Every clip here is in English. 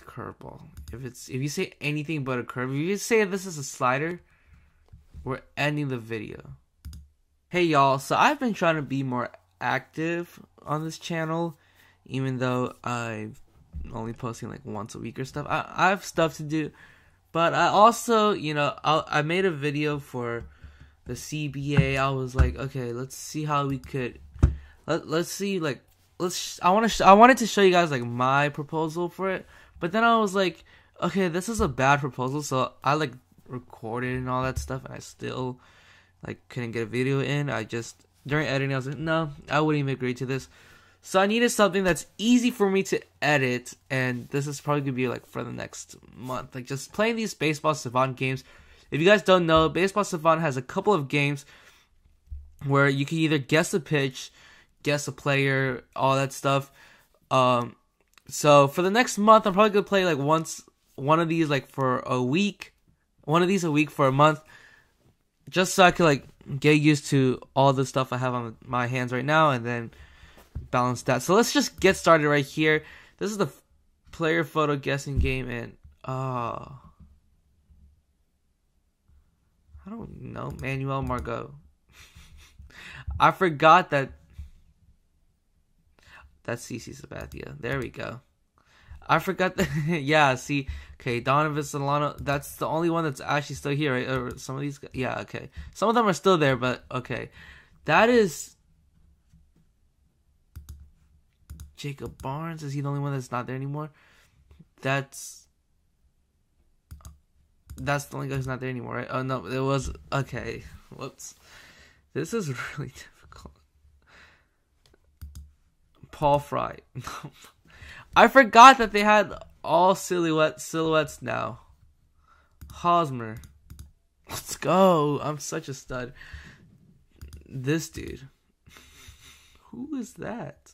it's curveball. If you say anything but a curve, if you say this is a slider, we're ending the video. Hey y'all, so I've been trying to be more active on this channel, even though I'm only posting like once a week or stuff. I have stuff to do, but I also, you know, I made a video for the CBA. I was like, okay, let's see how we could, let's see, like, I wanted to show you guys like my proposal for it, but then I was like, okay, this is a bad proposal, so I like recorded and all that stuff, and I still like couldn't get a video in. I just during editing I was like, no, I wouldn't even agree to this. So I needed something that's easy for me to edit, and this is probably gonna be like for the next month, like just playing these Baseball Savant games. If you guys don't know, Baseball Savant has a couple of games where you can either guess a pitch, guess a player, all that stuff. So for the next month, I'm probably gonna play like one of these like for a week, one of these a week for a month, just so I could like get used to all the stuff I have on my hands right now, and then balance that. So let's just get started right here. This is the player photo guessing game, and I don't know, Manuel Margot. I forgot that. That's CC Sabathia. There we go. I forgot that. Yeah, see. Okay, Donovan Solano. That's the only one that's actually still here, right? Or some of these guys. Yeah, okay. Some of them are still there, but okay. That is Jacob Barnes. Is he the only one that's not there anymore? That's the only guy who's not there anymore, right? Oh, no. It was. Okay. Whoops. This is really difficult. Paul Fry. I forgot that they had all silhouettes now. Hosmer. Let's go. I'm such a stud. This dude. Who is that?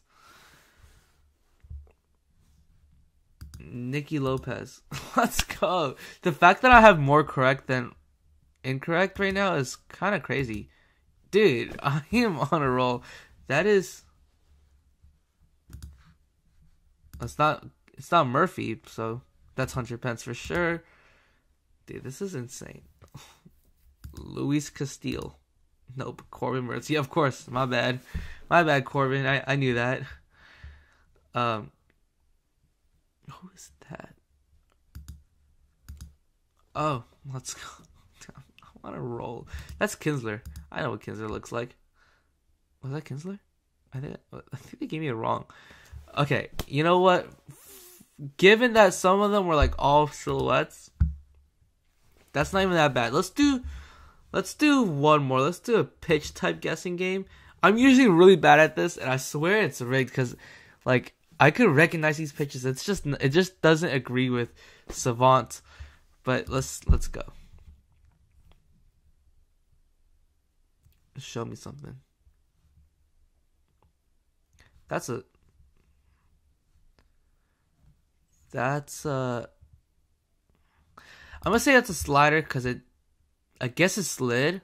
Nicky Lopez. Let's go. The fact that I have more correct than incorrect right now is kind of crazy. Dude, I am on a roll. That is... It's not Murphy, so that's Hunter Pence for sure. Dude, this is insane. Luis Castillo. Nope, Corbin Mertz. Yeah, of course. My bad, Corbin. I knew that. Who is that? Oh, let's go. I want to roll. That's Kinsler. I know what Kinsler looks like. Was that Kinsler? I think they gave me it wrong. Okay, you know what? Given that some of them were like all silhouettes, that's not even that bad. Let's do one more. Let's do a pitch type guessing game. I'm usually really bad at this, and I swear it's rigged because, like, I could recognize these pitches. It just doesn't agree with Savant. But let's go. Show me something. I'm gonna say that's a slider because I guess it slid,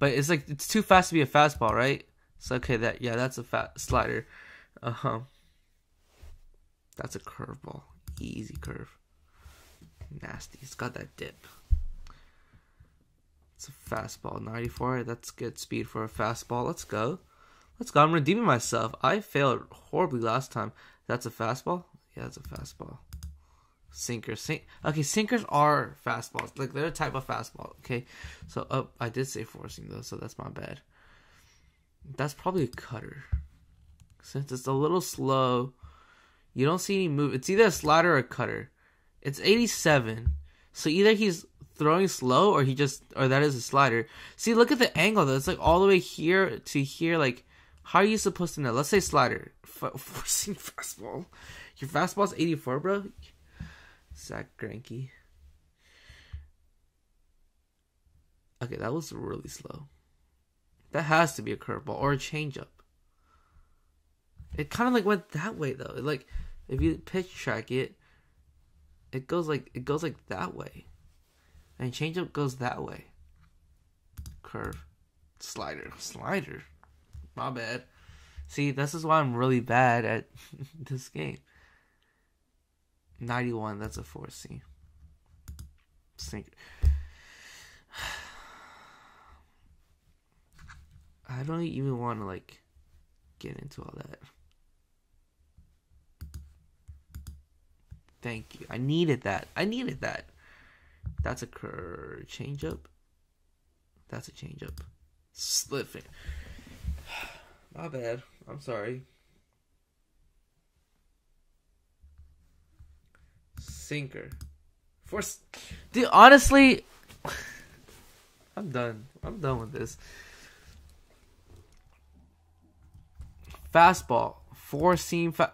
but it's like it's too fast to be a fastball, right? So okay, that's a slider. That's a curveball, easy curve, nasty. It's got that dip. It's a fastball, 94. That's good speed for a fastball. Let's go. I'm redeeming myself. I failed horribly last time. That's a fastball. Yeah, that's a fastball. Sinkers. Okay, sinkers are fastballs. Like, they're a type of fastball, okay? So, I did say forcing, though, so that's my bad. That's probably a cutter. Since it's a little slow, you don't see any move. It's either a slider or a cutter. It's 87. So, either he's throwing slow or that is a slider. See, look at the angle, though. It's, like, all the way here to here. Like, how are you supposed to know? Let's say slider. Forcing fastball. Your fastball's 84, bro. Zack Granky. Okay, that was really slow. That has to be a curveball or a changeup. It kind of like went that way though. It, like, if you pitch track it, it goes like that way, and changeup goes that way. Curve, slider. My bad. See, this is why I'm really bad at this game. 91, that's a 4C. Sinker. I don't even want to, like, get into all that. Thank you. I needed that. I needed that. That's a changeup. That's a changeup. Slipping. My bad. I'm sorry. Sinker. Force. Dude, honestly, I'm done. I'm done with this. Fastball. Four-seam fastball.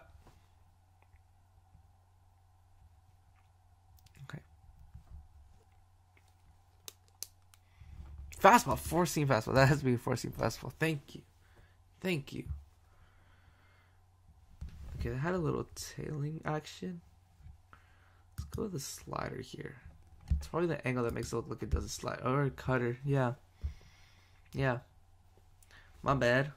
Fastball, four-seam fastball. That has to be a four-seam fastball. Thank you. Thank you. Okay, that had a little tailing action. Let's go to the slider here. It's probably the angle that makes it look like it doesn't slide. Or cutter, yeah. Yeah. My bad.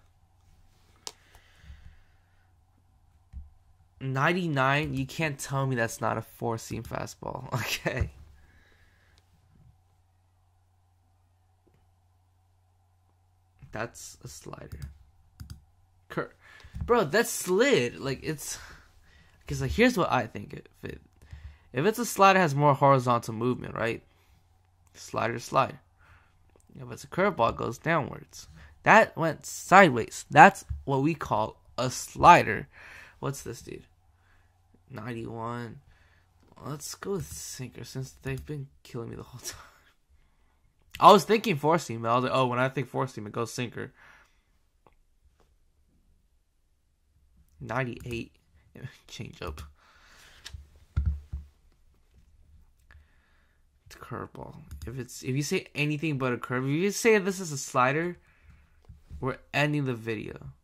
99, you can't tell me that's not a four-seam fastball. Okay. That's a slider. Bro, that slid. Like, it's... Because, like, here's what I think it fit. If it's a slider, it has more horizontal movement, right? Slider, slide. If it's a curveball, it goes downwards. That went sideways. That's what we call a slider. What's this, dude? 91. Let's go with sinker, since they've been killing me the whole time. I was thinking four-seam, but I was like, oh, when I think four-seam, it goes sinker. 98. Change up. It's a curveball. If you say anything but a curve, if you say this is a slider, we're ending the video.